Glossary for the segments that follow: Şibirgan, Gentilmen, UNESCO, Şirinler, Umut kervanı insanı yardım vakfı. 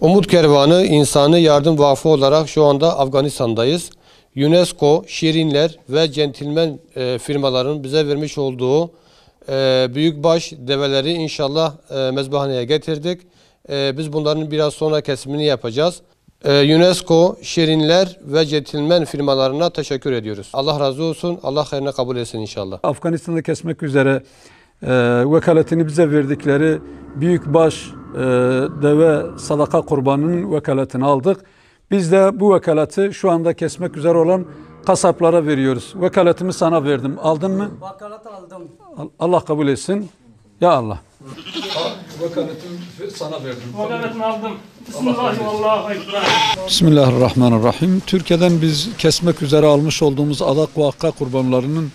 Umut kervanı insanı yardım vakfı olarak şu anda Afganistan'dayız. UNESCO, Şirinler ve Gentilmen firmalarının bize vermiş olduğu büyükbaş develeri inşallah mezbahaneye getirdik. Biz bunların biraz sonra kesimini yapacağız. UNESCO, Şirinler ve Gentilmen firmalarına teşekkür ediyoruz. Allah razı olsun, Allah hayrına kabul etsin inşallah. Afganistan'da kesmek üzere vekaletini bize verdikleri büyükbaş deve sadaka kurbanının vekaletini aldık. Biz de bu vekaleti şu anda kesmek üzere olan kasaplara veriyoruz. Vekaletimi sana verdim. Aldın mı? Vekalet aldım. Allah kabul etsin. Ya Allah. Vekaletimi sana verdim. Vekaletimi aldım. Bismillahirrahmanirrahim. Türkiye'den biz kesmek üzere almış olduğumuz adak ve akka kurbanlarının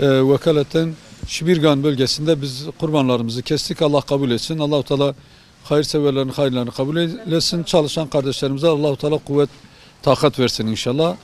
vekaleten Şibirgan bölgesinde biz kurbanlarımızı kestik. Allah kabul etsin. Allah-u Teala hayırseverlerin hayırlarını kabul etsin. Çalışan kardeşlerimize Allah-u Teala kuvvet, takat versin inşallah.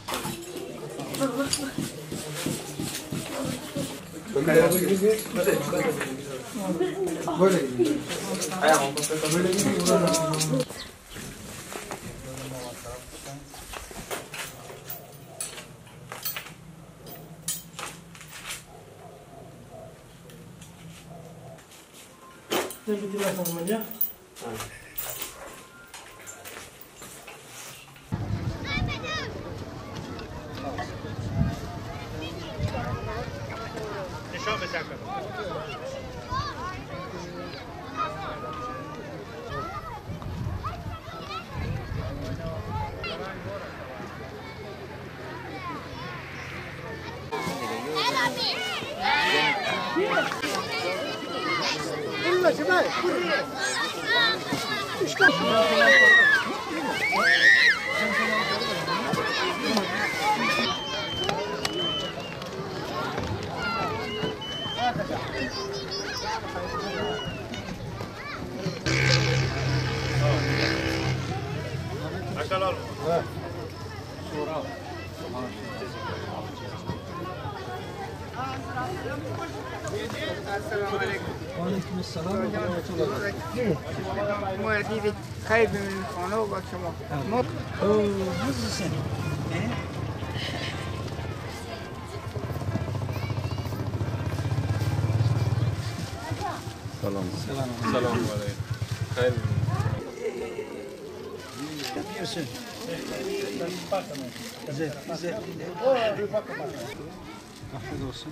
Afiyet olsun.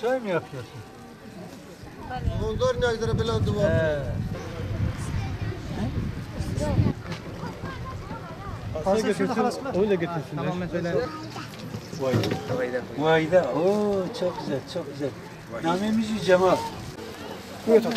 Çay mı yapıyorsun? Bunlar ne kadar bela duvar. Fazla götürsün, öyle götürsün. Tamam mesela. Vayda. Oo çok güzel, çok güzel. Namemizi Cemal. Buyur otur.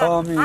Amin.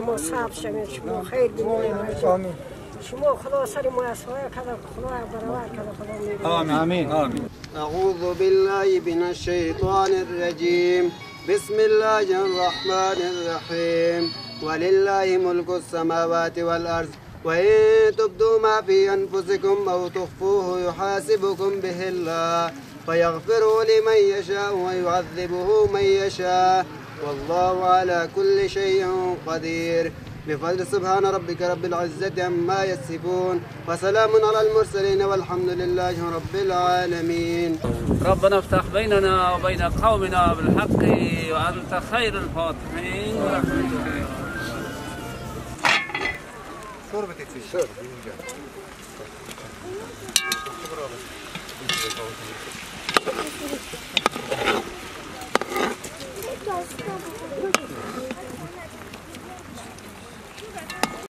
شما صاحب شمید شما خیر بینید آمین شما خدا سر موسوای کلا خدا برابر کلا خدا میبینید آمین آمین اعوذ بالله من الشیطان الرجیم بسم الله الرحمن الرحیم ولله ملک السماوات والارض وَاِنْ تُبْدُوا مَا فِي أَنْفُسِكُمْ أَوْ تُخْفُوهُ يُحَاسِبُكُمْ بِهِ اللّٰهُ فَيَغْفِرُهُ لِمَنْ يَشَاءُ وَيُعَذِّبُهُ مَنْ يَشَاءُ وَاللّٰهُ عَلَى كُلِّ شَيْءٍ قَدِيرٌ بفضل سبحان ربك رب العزة عما يصفون وسلام على المرسلين والحمد لله رب العالمين. ربنا افتح بيننا وبين قومنا بالحق وأنت خير الفاتحين.